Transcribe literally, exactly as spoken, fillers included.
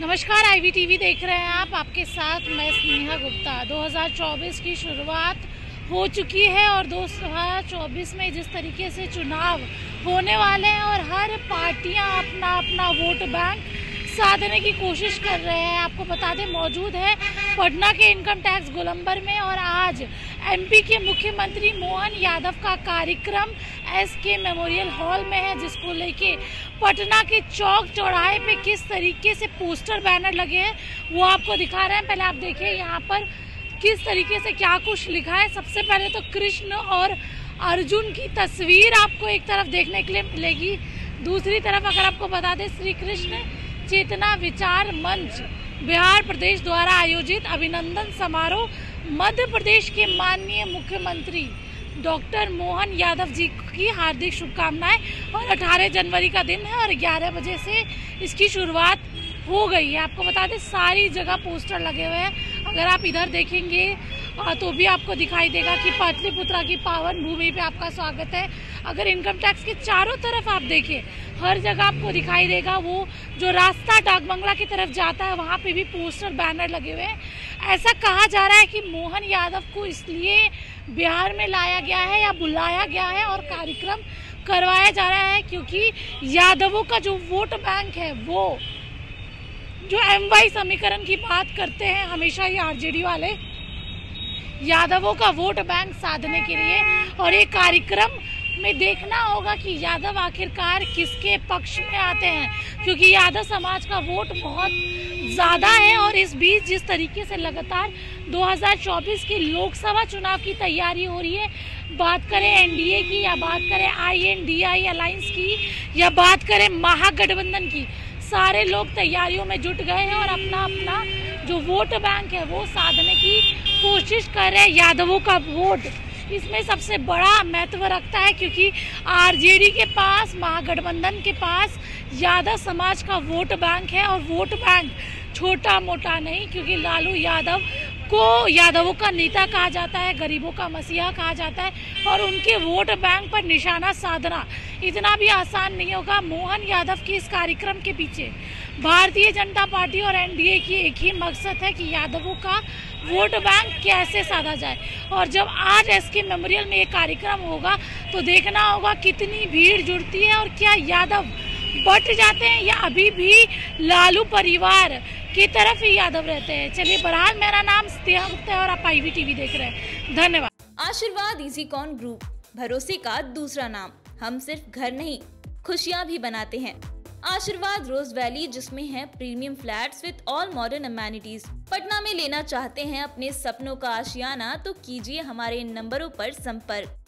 नमस्कार, आई we T V देख रहे हैं आप। आपके साथ मैं स्नेहा गुप्ता। दो हज़ार चौबीस की शुरुआत हो चुकी है और दो हज़ार चौबीस में जिस तरीके से चुनाव होने वाले हैं और हर पार्टियां अपना अपना वोट बैंक साधने की कोशिश कर रहे हैं। आपको बता दें, मौजूद है पटना के इनकम टैक्स गोलंबर में और आज एम पी के मुख्यमंत्री मोहन यादव का कार्यक्रम एस के मेमोरियल हॉल में है, जिसको लेके पटना के चौक चौराहे पे किस तरीके से पोस्टर बैनर लगे हैं वो आपको दिखा रहे हैं। पहले आप देखिए यहाँ पर किस तरीके से क्या कुछ लिखा है। सबसे पहले तो कृष्ण और अर्जुन की तस्वीर आपको एक तरफ देखने के लिए मिलेगी, दूसरी तरफ अगर आपको बता दें श्री कृष्ण चेतना विचार मंच बिहार प्रदेश द्वारा आयोजित अभिनंदन समारोह मध्य प्रदेश के माननीय मुख्यमंत्री डॉक्टर मोहन यादव जी की हार्दिक शुभकामनाएं। और अठारह जनवरी का दिन है और ग्यारह बजे से इसकी शुरुआत हो गई है। आपको बता दें सारी जगह पोस्टर लगे हुए हैं। अगर आप इधर देखेंगे तो भी आपको दिखाई देगा कि पाटलिपुत्रा की पावन भूमि पे आपका स्वागत है। अगर इनकम टैक्स के चारों तरफ आप देखें, हर जगह आपको दिखाई देगा। वो जो रास्ता डाक बंगला की तरफ जाता है वहाँ पे भी पोस्टर बैनर लगे हुए हैं। ऐसा कहा जा रहा है कि मोहन यादव को इसलिए बिहार में लाया गया है या बुलाया गया है और कार्यक्रम करवाया जा रहा है क्योंकि यादवों का जो वोट बैंक है, वो जो एम वाई समीकरण की बात करते हैं हमेशा ही आर जे डी वाले, यादवों का वोट बैंक साधने के लिए। और ये कार्यक्रम में देखना होगा कि यादव आखिरकार किसके पक्ष में आते हैं, क्योंकि यादव समाज का वोट बहुत ज़्यादा है। और इस बीच जिस तरीके से लगातार दो हज़ार चौबीस की लोकसभा चुनाव की तैयारी हो रही है, बात करें एन डी ए की या बात करें I N D I alliance की या बात करें महागठबंधन की, सारे लोग तैयारियों में जुट गए हैं और अपना अपना जो वोट बैंक है वो साधने की कोशिश कर रहे हैं। यादवों का वोट इसमें सबसे बड़ा महत्व रखता है क्योंकि आर जे डी के पास, महागठबंधन के पास यादव समाज का वोट बैंक है। और वोट बैंक छोटा मोटा नहीं, क्योंकि लालू यादव को यादवों का नेता कहा जाता है, गरीबों का मसीहा कहा जाता है। और उनके वोट बैंक पर निशाना साधना इतना भी आसान नहीं होगा। मोहन यादव के इस कार्यक्रम के पीछे भारतीय जनता पार्टी और एन डी ए की एक ही मकसद है कि यादवों का वोट बैंक कैसे साधा जाए। और जब आज एस के मेमोरियल में ये कार्यक्रम होगा तो देखना होगा कितनी भीड़ जुड़ती है और क्या यादव बट जाते हैं या अभी भी लालू परिवार की तरफ ही यादव रहते हैं। चलिए बहरहाल, मेरा नाम स्नेहा गुप्ता है और आप आई वी टी वी देख रहे हैं। धन्यवाद। आशीर्वाद इजीकॉन ग्रुप, भरोसे का दूसरा नाम। हम सिर्फ घर नहीं, खुशियाँ भी बनाते हैं। आशीर्वाद रोज वैली, जिसमें है premium flats with all modern amenities. Patna में लेना चाहते हैं अपने सपनों का आशियाना, तो कीजिए हमारे इन नंबरों पर संपर्क।